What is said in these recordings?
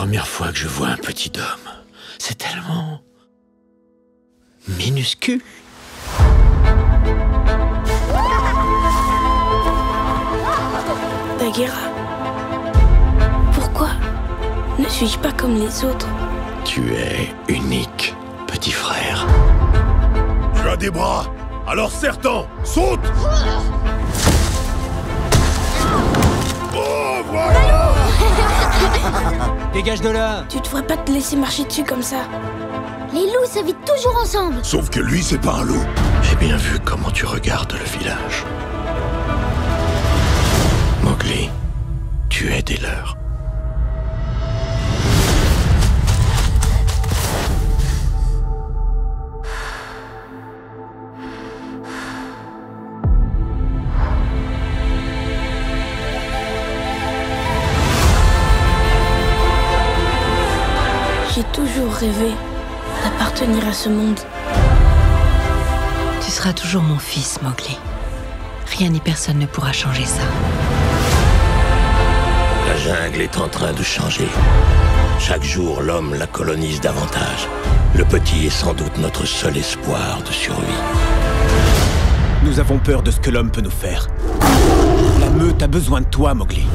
première fois que je vois un petit homme. C'est tellement... minuscule. Daguerre, pourquoi ne suis-je pas comme les autres? Tu es unique, petit frère. Tu as des bras, alors serre-t'en, saute! Oh, voilà! Dégage de là! Tu devrais pas te laisser marcher dessus comme ça. Les loups, ça vit toujours ensemble. Sauf que lui, c'est pas un loup. J'ai bien vu comment tu regardes le village. Mowgli, tu es des leurs. J'ai toujours rêvé d'appartenir à ce monde. Tu seras toujours mon fils, Mowgli. Rien ni personne ne pourra changer ça. La jungle est en train de changer. Chaque jour, l'homme la colonise davantage. Le petit est sans doute notre seul espoir de survie. Nous avons peur de ce que l'homme peut nous faire. La meute a besoin de toi, Mowgli.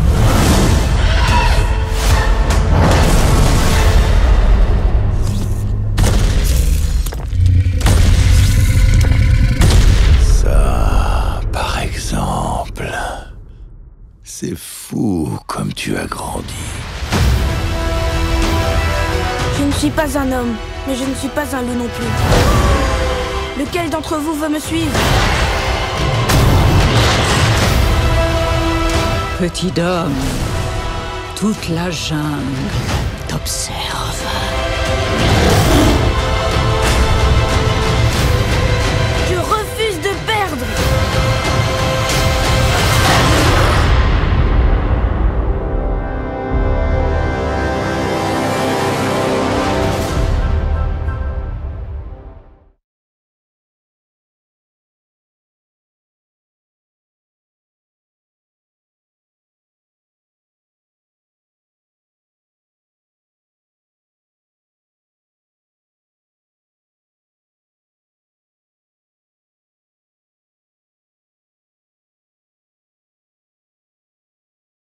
C'est fou comme tu as grandi. Je ne suis pas un homme, mais je ne suis pas un loup non plus. Lequel d'entre vous veut me suivre? Petit homme, toute la jungle t'observe.